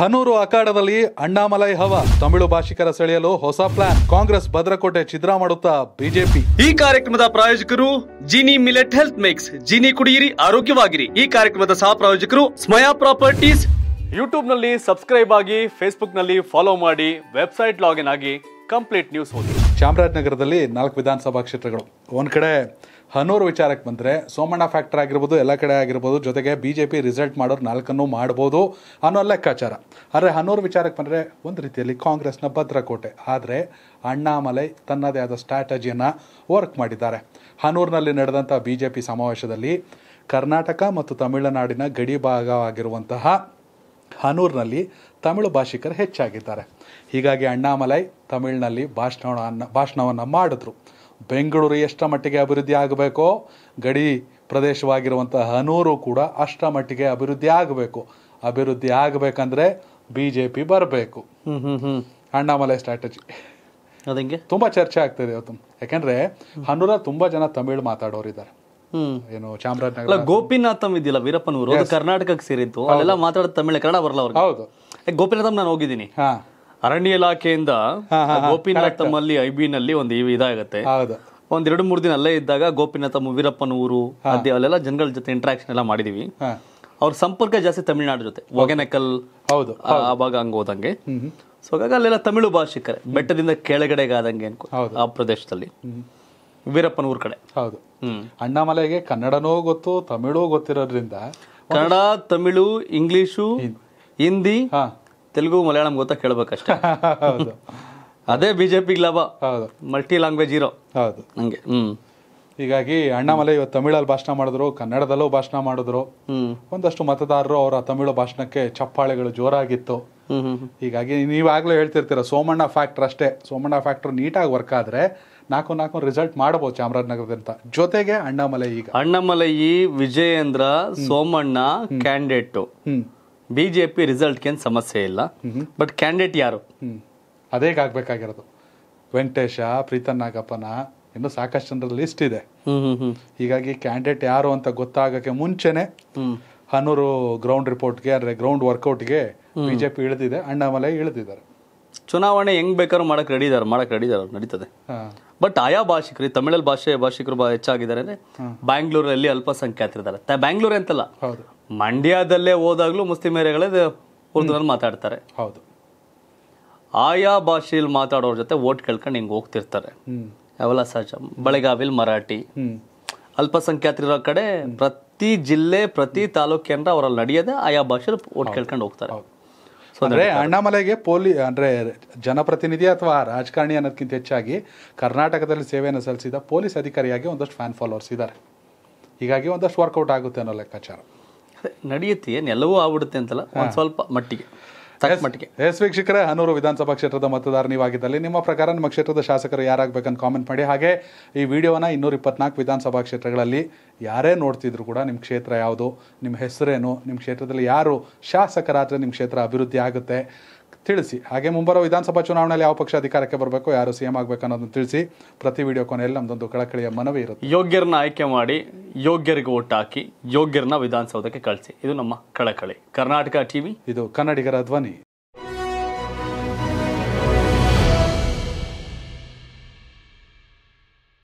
ಹನೂರು ಅಖಾಡದಲ್ಲಿ ಅಣ್ಣಾಮಲೈ ಹವಾ ತಮಿಳು ಭಾಷಿಕರ ಸೆಳೆಯಲು ಹೊಸ ಪ್ಲಾನ್ ಕಾಂಗ್ರೆಸ್ ಭದ್ರಕೋಟೆ ಚಿದ್ರ ಮಾಡುತ್ತಾ ಬಿಜೆಪಿ ಈ ಕಾರ್ಯಕ್ರಮದ ಪ್ರಾಯೋಜಕರು Jini millet health mix Jini ಕುಡಿಯಿರಿ ಆರೋಗ್ಯವಾಗಿರಿ ಈ ಕಾರ್ಯಕ್ರಮದ ಸಹ ಪ್ರಾಯೋಜಕರು ಸ್ಮಯಾ ಪ್ರಾಪರ್ಟೀಸ್ ಯೂಟ್ಯೂಬ್ ನಲ್ಲಿ ಸಬ್ಸ್ಕ್ರೈಬ್ ಆಗಿ ಫೇಸ್ಬುಕ್ ನಲ್ಲಿ ಫಾಲೋ ಮಾಡಿ ವೆಬ್ಸೈಟ್ ಲಾಗಿನ್ ಆಗಿ ಕಂಪ್ಲೀಟ್ ನ್ಯೂಸ್ ಓದಿ ಚಾಮರಾಜನಗರದಲ್ಲಿ 4 ವಿಧಾನಸಭಾ ಕ್ಷೇತ್ರಗಳು ಒಂದು ಕಡೆ ಹನೂರು ವಿಚಾರಕ್ಕೆ ಬಂದರೆ ಸೋಮಣ್ಣ ಫ್ಯಾಕ್ಟರ್ ಆಗಿರ್ಬೋದು ಎಲ್ಲ ಕಡೆ ಆಗಿರ್ಬೋದು ಜೊತೆಗೆ ಬಿಜೆಪಿ ರಿಸಲ್ಟ್ ಮಾಡೋರು ನಾಲ್ಕನ್ನು ಮಾಡ್ಬೋದು ಅನ್ನೋ ಲೆಕ್ಕಾಚಾರ. ಆದರೆ ಹನೂರು ವಿಚಾರಕ್ಕೆ ಬಂದರೆ ಒಂದು ರೀತಿಯಲ್ಲಿ ಕಾಂಗ್ರೆಸ್ನ ಭದ್ರಕೋಟೆ. ಆದರೆ ಅಣ್ಣಾಮಲೈ ತನ್ನದೇ ಆದ ಸ್ಟ್ರಾಟಜಿಯನ್ನು ವರ್ಕ್ ಮಾಡಿದ್ದಾರೆ. ಹನೂರಿನಲ್ಲಿ ನಡೆದಂಥ ಬಿಜೆಪಿ ಸಮಾವೇಶದಲ್ಲಿ ಕರ್ನಾಟಕ ಮತ್ತು ತಮಿಳುನಾಡಿನ ಗಡಿ ಭಾಗವಾಗಿರುವಂತಹ ಹನೂರಿನಲ್ಲಿ ತಮಿಳು ಭಾಷಿಕರು ಹೆಚ್ಚಾಗಿದ್ದಾರೆ. ಹೀಗಾಗಿ ಅಣ್ಣಾಮಲೈ ತಮಿಳಿನಲ್ಲಿ ಭಾಷಣವನ್ನು ಮಾಡಿದ್ರು. ಬೆಂಗಳೂರು ಎಷ್ಟರ ಮಟ್ಟಿಗೆ ಅಭಿವೃದ್ಧಿ ಆಗಬೇಕೋ ಗಡಿ ಪ್ರದೇಶವಾಗಿರುವಂಥ ಹನೂರು ಕೂಡ ಅಷ್ಟರ ಮಟ್ಟಿಗೆ ಅಭಿವೃದ್ಧಿ ಆಗಬೇಕು. ಅಭಿವೃದ್ಧಿ ಆಗಬೇಕಂದ್ರೆ ಬಿಜೆಪಿ ಬರಬೇಕು. ಅಣ್ಣಾಮಲೈ ಸ್ಟ್ರಾಟಜಿ ಅದಂಗೆ ತುಂಬ ಚರ್ಚೆ ಆಗ್ತಿದೆ ಇವತ್ತು. ಯಾಕೆಂದರೆ ಹನೂರಲ್ಲಿ ತುಂಬ ಜನ ತಮಿಳು ಮಾತಾಡೋರಿದ್ದಾರೆ. ಏನು ಚಾಮರಾಜನಗರ ಗೋಪಿನಾಥಂ ಇದಿಲ್ಲ ವೀರಪ್ಪನೂರು ಕರ್ನಾಟಕಕ್ಕೆ ಸೇರಿದ್ದು, ಅಲ್ಲೆಲ್ಲ ಮಾತಾಡೋದು ತಮಿಳು, ಕನ್ನಡ ಬರಲ್ಲ ಅವ್ರಿಗೆ. ಹೌದು, ಗೋಪಿನಾಥಂ ನಾನು ಹೋಗಿದ್ದೀನಿ. ಅರಣ್ಯ ಇಲಾಖೆಯಿಂದ ಗೋಪಿನಾಥಂ ಅಲ್ಲಿ ಐಬಿನಲ್ಲಿ ಒಂದು ಇದಾಗತ್ತೆ, ಒಂದ್ 2-3 ದಿನ ಅಲ್ಲೇ ಇದ್ದಾಗ ಗೋಪಿನಾಥಂ ವೀರಪ್ಪನೂರು ಅಲ್ಲೆಲ್ಲ ಜನಗಳ ಜೊತೆ ಇಂಟ್ರಾಕ್ಷನ್ ಎಲ್ಲ ಮಾಡಿದೀವಿ. ಅವ್ರ ಸಂಪರ್ಕ ಜಾಸ್ತಿ ತಮಿಳುನಾಡು ಜೊತೆ, ಒಗೆನಕಲ್ ಆವಾಗ ಹಂಗ ಹೋದಂಗೆ. ಸೊ ಹಾಗಾಗಿ ಅಲ್ಲೆಲ್ಲ ತಮಿಳು ಭಾಷಿಕರೇ, ಬೆಟ್ಟದಿಂದ ಕೆಳಗಡೆಗಾದಂಗೆ ಅನ್ಕೋ ಆ ಪ್ರದೇಶದಲ್ಲಿ ವೀರಪ್ಪನೂರು ಕಡೆ. ಹೌದು, ಅಣ್ಣಾಮಲೆಗೆ ಕನ್ನಡನೂ ಗೊತ್ತು ತಮಿಳು ಗೊತ್ತಿರೋದ್ರಿಂದ ಕನ್ನಡ ತಮಿಳು ಇಂಗ್ಲಿಷು ಹಿಂದಿ ತೆಲುಗು ಮಲಯಾಳಂ ಗೊತ್ತಾ ಕೇಳಬೇಕಷ್ಟೇ. ಅದೇ ಬಿಜೆಪಿಗೆ ಲಾಭ. ಮಲ್ಟಿ ಲ್ಯಾಂಗ್ವೇಜ್ ಇರೋ ಹಂಗೆ. ಹೀಗಾಗಿ ಅಣ್ಣಾಮಲೈ ಇವತ್ತು ತಮಿಳಲ್ಲಿ ಭಾಷಣ ಮಾಡಿದ್ರು, ಕನ್ನಡದಲ್ಲೂ ಭಾಷಣ ಮಾಡಿದ್ರು. ಒಂದಷ್ಟು ಮತದಾರರು ಅವರ ತಮಿಳು ಭಾಷಣಕ್ಕೆ ಚಪ್ಪಾಳೆಗಳು ಜೋರಾಗಿತ್ತು. ಹೀಗಾಗಿ ನೀವಾಗಲೇ ಹೇಳ್ತಿರ್ತೀರ ಸೋಮಣ್ಣ ಫ್ಯಾಕ್ಟರ್ ಅಷ್ಟೇ, ಸೋಮಣ್ಣ ಫ್ಯಾಕ್ಟರ್ ನೀಟಾಗಿ ವರ್ಕ್ ಆದರೆ 4-4 ರಿಸಲ್ಟ್ ಮಾಡಬಹುದು ಚಾಮರಾಜನಗರದಂತ. ಜೊತೆಗೆ ಅಣ್ಣಾಮಲೈ, ಈಗ ಅಣ್ಣಾಮಲೈ ವಿಜಯೇಂದ್ರ ಸೋಮಣ್ಣ ಕ್ಯಾಂಡಿಡೇಟ್, ಬಿಜೆಪಿ ರಿಸಲ್ಟ್ಗೆ ಏನು ಸಮಸ್ಯೆ ಇಲ್ಲ. ಬಟ್ ಕ್ಯಾಂಡಿಡೇಟ್ ಯಾರು ಅದೇ ಆಗಬೇಕಾಗಿರೋದು. ವೆಂಕಟೇಶ, ಪ್ರೀತನ್ ನಾಗಪ್ಪನ, ಇನ್ನು ಸಾಕಷ್ಟು ಜನರ ಲಿಸ್ಟ್ ಇದೆ. ಹೀಗಾಗಿ ಕ್ಯಾಂಡಿಡೇಟ್ ಯಾರು ಅಂತ ಗೊತ್ತಾಗಕ್ಕೆ ಮುಂಚೆನೆ ಹನೂರು ಗ್ರೌಂಡ್ ರಿಪೋರ್ಟ್ಗೆ, ಅಂದರೆ ಗ್ರೌಂಡ್ ವರ್ಕೌಟ್ಗೆ ಬಿಜೆಪಿ ಇಳಿದಿದೆ, ಅಣ್ಣಾಮಲೈ ಇಳಿದಿದ್ದಾರೆ. ಚುನಾವಣೆ ಹೆಂಗ್ ಬೇಕಾದ್ರೂ ಮಾಡಕ್ ರೆಡಿ ಇದ್ದಾರೆ, ನಡೀತದೆ. ಬಟ್ ಆಯಾ ಭಾಷಿಕರು, ತಮಿಳಲ್ಲಿ ಭಾಷಿಕರು ಹೆಚ್ಚಾಗಿದ್ದಾರೆ. ಬ್ಯಾಂಗ್ಳೂರಲ್ಲಿ ಅಲ್ಪಸಂಖ್ಯಾತರಿದ್ದಾರೆ, ಬ್ಯಾಂಗ್ಳೂರ್ ಅಂತಲ್ಲ ಮಂಡ್ಯದಲ್ಲೇ ಹೋದಾಗ್ಲೂ ಮುಸ್ಲಿಂ ಏರಿಯಾಗಳೇ ಉರ್ದುನಲ್ಲಿ ಮಾತಾಡ್ತಾರೆ. ಹೌದು, ಆಯಾ ಭಾಷೆಯಲ್ಲಿ ಮಾತಾಡೋರ ಜೊತೆ ಓಟ್ ಕೇಳ್ಕೊಂಡು ಹಿಂಗೆ ಹೋಗ್ತಿರ್ತಾರೆ. ಅವೆಲ್ಲ ಸಹಜ. ಬೆಳಗಾವಿಲಿ ಮರಾಠಿ, ಅಲ್ಪಸಂಖ್ಯಾತರಿರೋ ಕಡೆ ಪ್ರತಿ ಜಿಲ್ಲೆ ಪ್ರತಿ ತಾಲೂಕೇಂದ್ರ ಅವರಲ್ಲಿ ನಡೆಯೋದೆ ಆಯಾ ಭಾಷೆಯಲ್ಲಿ ಓಟ್ ಕೇಳ್ಕೊಂಡು ಹೋಗ್ತಾರೆ. ಅಂದರೆ ಅಣ್ಣಾಮಲೆಗೆ ಅಂದರೆ ಜನಪ್ರತಿನಿಧಿ ಅಥವಾ ರಾಜಕಾರಣಿ ಅನ್ನೋದಕ್ಕಿಂತ ಹೆಚ್ಚಾಗಿ ಕರ್ನಾಟಕದಲ್ಲಿ ಸೇವೆಯನ್ನು ಸಲ್ಲಿಸಿದ ಪೊಲೀಸ್ ಅಧಿಕಾರಿಯಾಗಿ ಒಂದಷ್ಟು ಫ್ಯಾನ್ ಫಾಲೋವರ್ಸ್ ಇದ್ದಾರೆ. ಹೀಗಾಗಿ ಒಂದಷ್ಟು ವರ್ಕೌಟ್ ಆಗುತ್ತೆ ಅನ್ನೋ ಲೆಕ್ಕಾಚಾರ ನಡೆಯುತ್ತೆ. ಏನೆಲ್ಲವೂ ಆಗ್ಬಿಡುತ್ತೆ ಅಂತಲ್ಲ, ಒಂದು ಸ್ವಲ್ಪ ಮಟ್ಟಿಗೆ ಮಟ್ಟಿಗೆ. ಎಸ್ ವೀಕ್ಷಕರೇ, ಹನೂರು ವಿಧಾನಸಭಾ ಕ್ಷೇತ್ರದ ಮತದಾರ ನೀವಾಗಿದ್ದಲ್ಲಿ ನಿಮ್ಮ ಪ್ರಕಾರ ನಿಮ್ಮ ಕ್ಷೇತ್ರದ ಶಾಸಕರು ಯಾರಾಗಬೇಕಂತ ಕಾಮೆಂಟ್ ಮಾಡಿ. ಹಾಗೆ ಈ ವಿಡಿಯೋನ 224 ವಿಧಾನಸಭಾ ಕ್ಷೇತ್ರಗಳಲ್ಲಿ ಯಾರೇ ನೋಡ್ತಿದ್ರು ಕೂಡ ನಿಮ್ಮ ಕ್ಷೇತ್ರ ಯಾವುದು, ನಿಮ್ಮ ಹೆಸರೇನು, ನಿಮ್ಮ ಕ್ಷೇತ್ರದಲ್ಲಿ ಯಾರು ಶಾಸಕರಾದರೆ ನಿಮ್ಮ ಕ್ಷೇತ್ರ ಅಭಿವೃದ್ಧಿ ಆಗುತ್ತೆ ತಿಳಿಸಿ. ಹಾಗೆ ಮುಂಬರುವ ವಿಧಾನಸಭಾ ಚುನಾವಣೆಯಲ್ಲಿ ಯಾವ ಪಕ್ಷ ಅಧಿಕಾರಕ್ಕೆ ಬರಬೇಕು, ಯಾರು ಸಿಎಂ ಆಗಬೇಕು ಅನ್ನೋದನ್ನು ತಿಳಿಸಿ. ಪ್ರತಿ ವಿಡಿಯೋ ಕೊನೆಯಲ್ಲಿ ನಮ್ಮದೊಂದು ಕಳಕಳಿಯ ಮನವಿ ಇರುತ್ತೆ. ಯೋಗ್ಯರನ್ನ ಆಯ್ಕೆ ಮಾಡಿ, ಯೋಗ್ಯರಿಗೆ ಓಟ್ ಹಾಕಿ, ಯೋಗ್ಯರನ್ನ ವಿಧಾನಸೌಧಕ್ಕೆ ಕಳಿಸಿ. ಇದು ನಮ್ಮ ಕಳಕಳಿ. ಕರ್ನಾಟಕ ಟಿವಿ, ಇದು ಕನ್ನಡಿಗರ ಧ್ವನಿ.